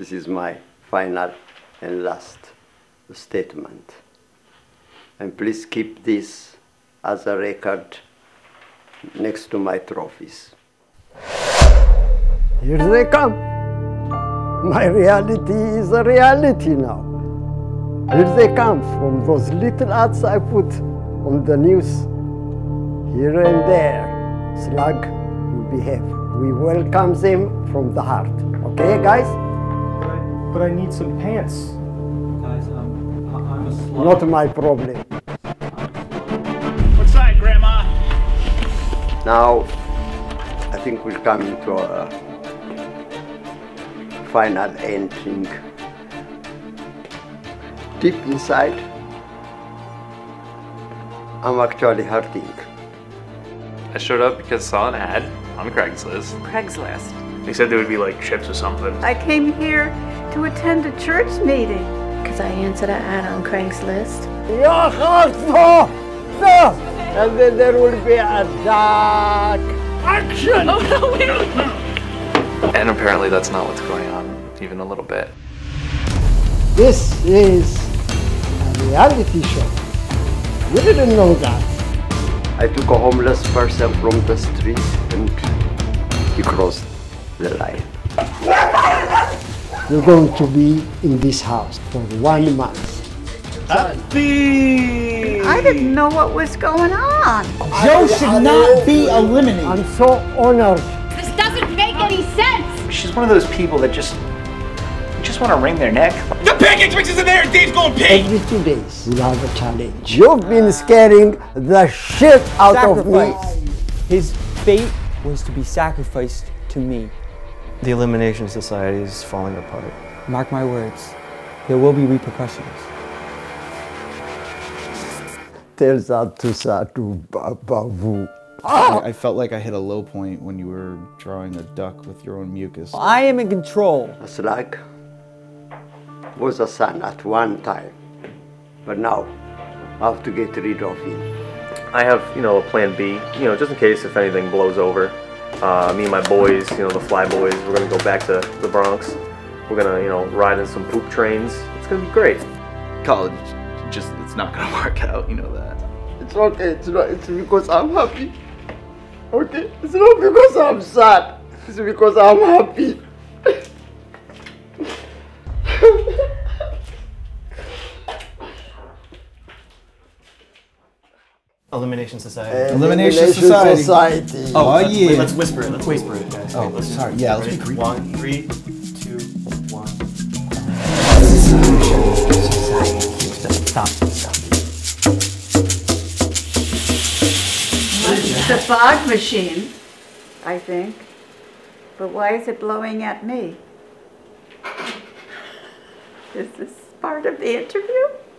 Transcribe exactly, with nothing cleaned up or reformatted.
This is my final and last statement. And please keep this as a record next to my trophies. Here they come. My reality is a reality now. Here they come from those little ads I put on the news. Here and there, slug, you behave. We welcome them from the heart. Okay, guys? But I, but I need some pants. Guys, I'm, I'm a slug. Not my problem. What side, Grandma? Now, I think we'll come into a final ending. Deep inside, I'm actually hurting. I showed up because I saw an ad on Craigslist. Craigslist. They said there would be like chips or something. I came here to attend a church meeting. Because I answered an ad on Craigslist. And then there will be a dark action. Oh, no, wait, wait. And apparently that's not what's going on, even a little bit. This is a reality show. We didn't know that. I took a homeless person from the street and he crossed the line. You're going to be in this house for one month. Happy! I didn't know what was going on. Joe should not be eliminated. I'm so honored. This doesn't make any sense. She's one of those people that just, just want to wring their neck. The pancake mix is in there and Dave's going pig! Every two days, we have a challenge. You've been scaring the shit out sacrifice. of me. His fate was to be sacrificed to me. The Elimination Society is falling apart. Mark my words, there will be repercussions. Tell that to Satu Babavu. Oh! I felt like I hit a low point when you were drawing a duck with your own mucus. I am in control. It's like was a son at one time, but now I have to get rid of him. I have, you know, a plan B, you know, just in case if anything blows over. Uh, me and my boys, you know, the Fly Boys, we're gonna go back to the Bronx. We're gonna, you know, ride in some poop trains. It's gonna be great. College, just, it's not gonna work out, you know that. It's okay, it's not, it's because I'm happy, okay? It's not because I'm sad, it's because I'm happy. Elimination Society. Elimination, Elimination Society. Society. Oh, let's, yeah. Wait, let's whisper it. Let's whisper it, guys. Oh, wait, let's sorry. Just, yeah, let's be creepy. One, three, two, one. Stop. Stop. Stop. It's the fog machine, I think. But why is it blowing at me? Is this part of the interview?